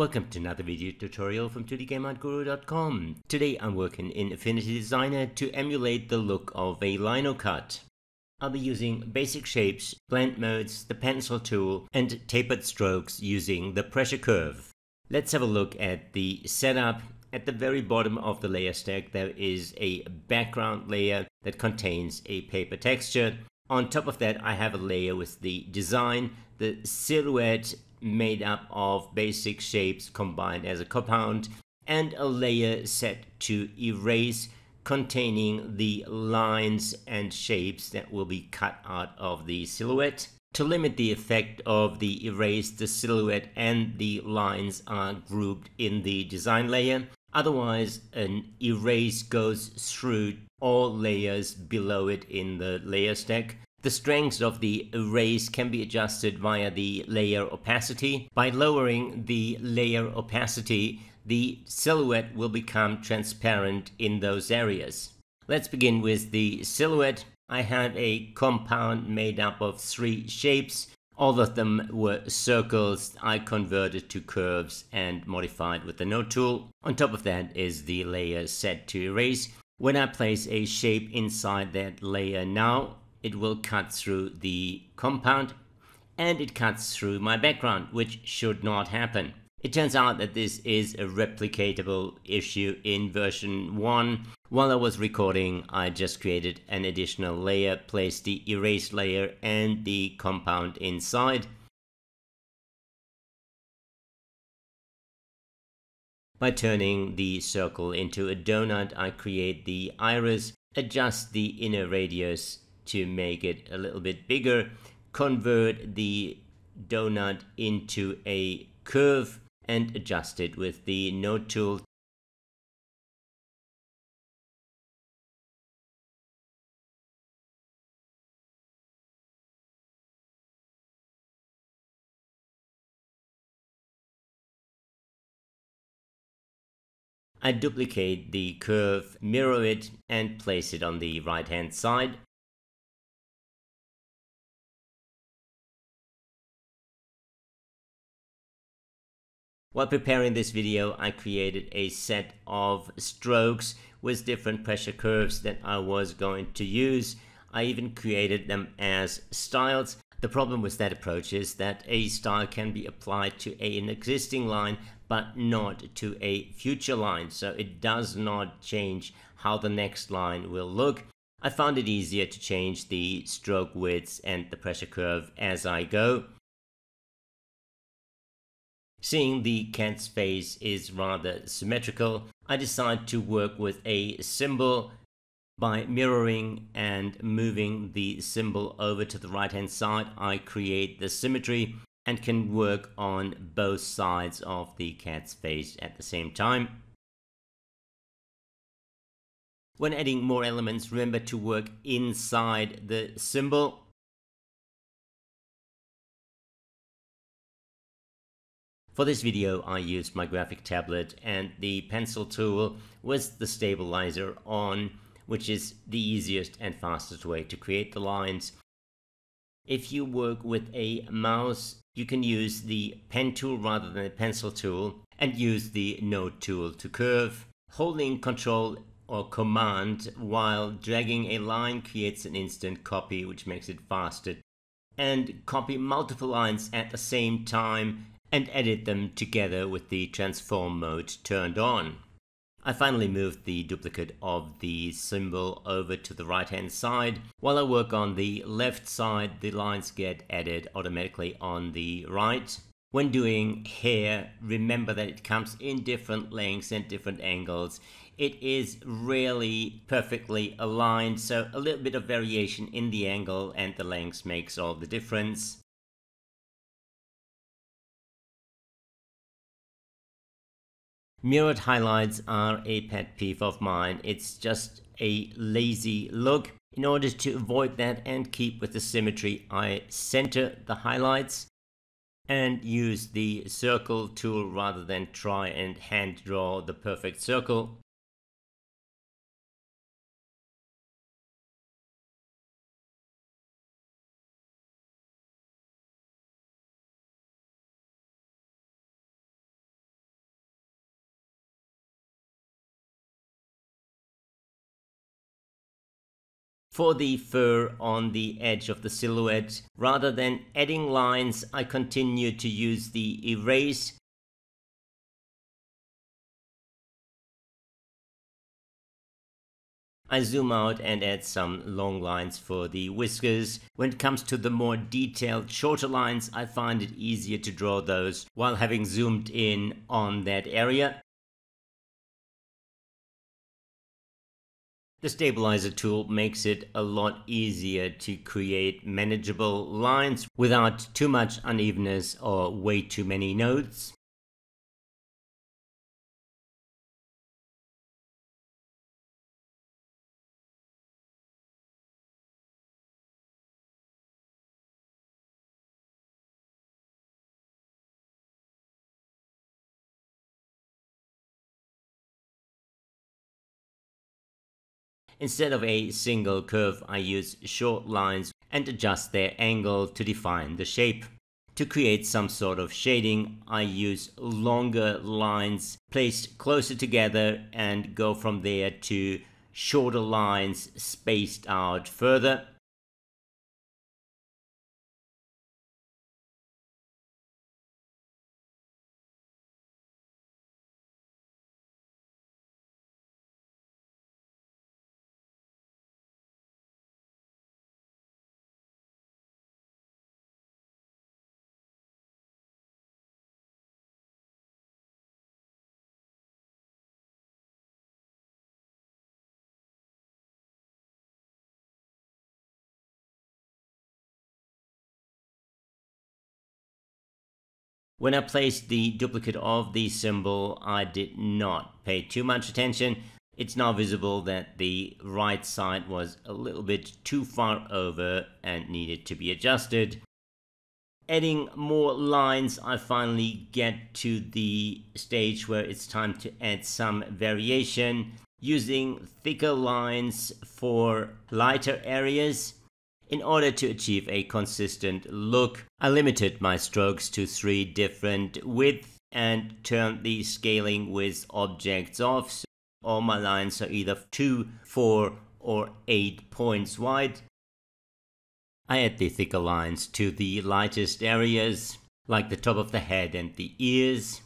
Welcome to another video tutorial from 2dgameartguru.com. Today I'm working in Affinity Designer to emulate the look of a linocut. I'll be using basic shapes, blend modes, the pencil tool, and tapered strokes using the pressure curve. Let's have a look at the setup. At the very bottom of the layer stack there is a background layer that contains a paper texture. On top of that I have a layer with the design, the silhouette made up of basic shapes combined as a compound, and a layer set to erase containing the lines and shapes that will be cut out of the silhouette. To limit the effect of the erase, the silhouette and the lines are grouped in the design layer. Otherwise, an erase goes through all layers below it in the layer stack. The strength of the erase can be adjusted via the layer opacity. By lowering the layer opacity, the silhouette will become transparent in those areas. Let's begin with the silhouette. I had a compound made up of three shapes. All of them were circles I converted to curves and modified with the node tool. On top of that is the layer set to erase. When I place a shape inside that layer now, it will cut through the compound and it cuts through my background, which should not happen. It turns out that this is a replicatable issue in version 1. While I was recording, I just created an additional layer, placed the erase layer and the compound inside. By turning the circle into a donut, I create the iris, adjust the inner radius to make it a little bit bigger, convert the donut into a curve and adjust it with the node tool. I duplicate the curve, mirror it, and place it on the right-hand side. While preparing this video, I created a set of strokes with different pressure curves that I was going to use. I even created them as styles. The problem with that approach is that a style can be applied to an existing line, but not to a future line. So it does not change how the next line will look. I found it easier to change the stroke widths and the pressure curve as I go. Seeing the cat's face is rather symmetrical, I decide to work with a symbol by mirroring and moving the symbol over to the right-hand side. I create the symmetry and can work on both sides of the cat's face at the same time. When adding more elements, remember to work inside the symbol. For this video, I used my graphic tablet and the pencil tool with the stabilizer on, which is the easiest and fastest way to create the lines. If you work with a mouse, you can use the pen tool rather than the pencil tool and use the node tool to curve. Holding Ctrl or Command while dragging a line creates an instant copy, which makes it faster. And copy multiple lines at the same time and edit them together with the transform mode turned on. I finally moved the duplicate of the symbol over to the right hand side. While I work on the left side, the lines get added automatically on the right. When doing hair, remember that it comes in different lengths and different angles. It is rarely perfectly aligned, so a little bit of variation in the angle and the length makes all the difference. Mirrored highlights are a pet peeve of mine. It's just a lazy look. In order to avoid that and keep with the symmetry, I center the highlights and use the circle tool rather than try and hand draw the perfect circle. for the fur on the edge of the silhouette. Rather than adding lines, I continue to use the erase . I zoom out and add some long lines for the whiskers. When it comes to the more detailed, shorter lines, I find it easier to draw those while having zoomed in on that area. The stabilizer tool makes it a lot easier to create manageable lines without too much unevenness or way too many nodes. Instead of a single curve, I use short lines and adjust their angle to define the shape. To create some sort of shading, I use longer lines placed closer together and go from there to shorter lines spaced out further. When I placed the duplicate of the symbol, I did not pay too much attention. It's now visible that the right side was a little bit too far over and needed to be adjusted. Adding more lines, I finally get to the stage where it's time to add some variation, using thicker lines for lighter areas. In order to achieve a consistent look, I limited my strokes to 3 different widths and turned the scaling with objects off. So all my lines are either 2, 4 or 8 points wide. I add the thicker lines to the lightest areas, like the top of the head and the ears.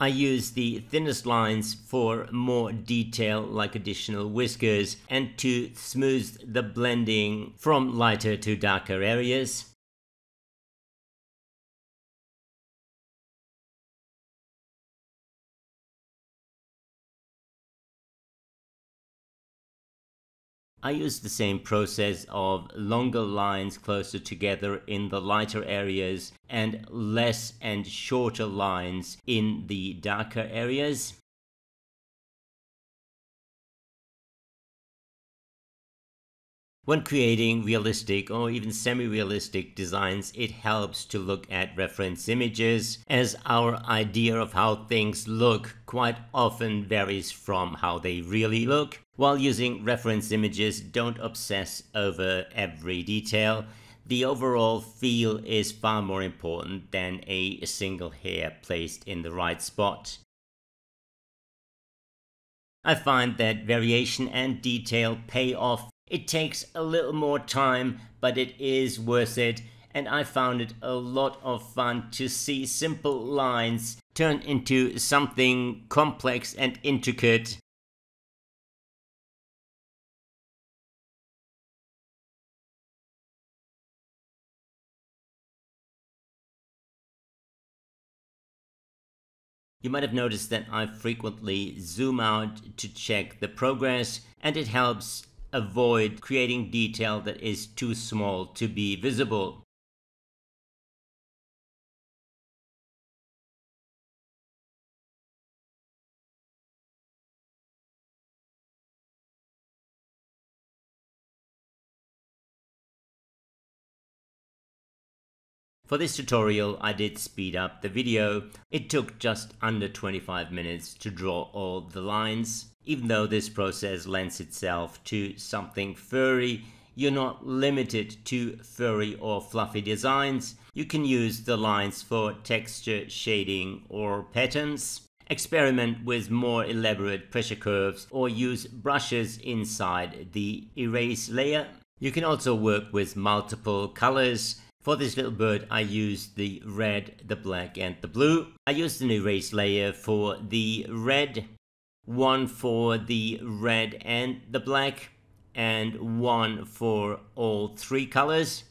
I use the thinnest lines for more detail, like additional whiskers, and to smooth the blending from lighter to darker areas. I use the same process of longer lines closer together in the lighter areas and less and shorter lines in the darker areas. When creating realistic or even semi-realistic designs, it helps to look at reference images, as our idea of how things look quite often varies from how they really look. While using reference images, don't obsess over every detail. The overall feel is far more important than a single hair placed in the right spot. I find that variation and detail pay off. It takes a little more time, but it is worth it, and I found it a lot of fun to see simple lines turn into something complex and intricate. You might have noticed that I frequently zoom out to check the progress, and it helps avoid creating detail that is too small to be visible. For this tutorial, I did speed up the video. It took just under 25 minutes to draw all the lines. Even though this process lends itself to something furry, you're not limited to furry or fluffy designs. You can use the lines for texture, shading, or patterns. Experiment with more elaborate pressure curves or use brushes inside the erase layer. You can also work with multiple colors. For this little bird, I used the red, the black, and the blue. I used an erase layer for the red, one for the red and the black, and one for all three colors.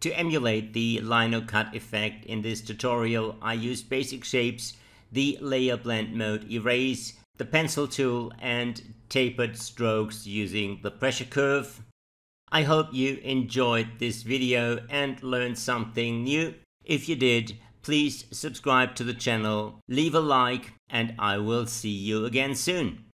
To emulate the Linocut effect in this tutorial, I used basic shapes, the layer blend mode erase, the pencil tool, and tapered strokes using the pressure curve. I hope you enjoyed this video and learned something new. If you did, please subscribe to the channel, leave a like, and I will see you again soon.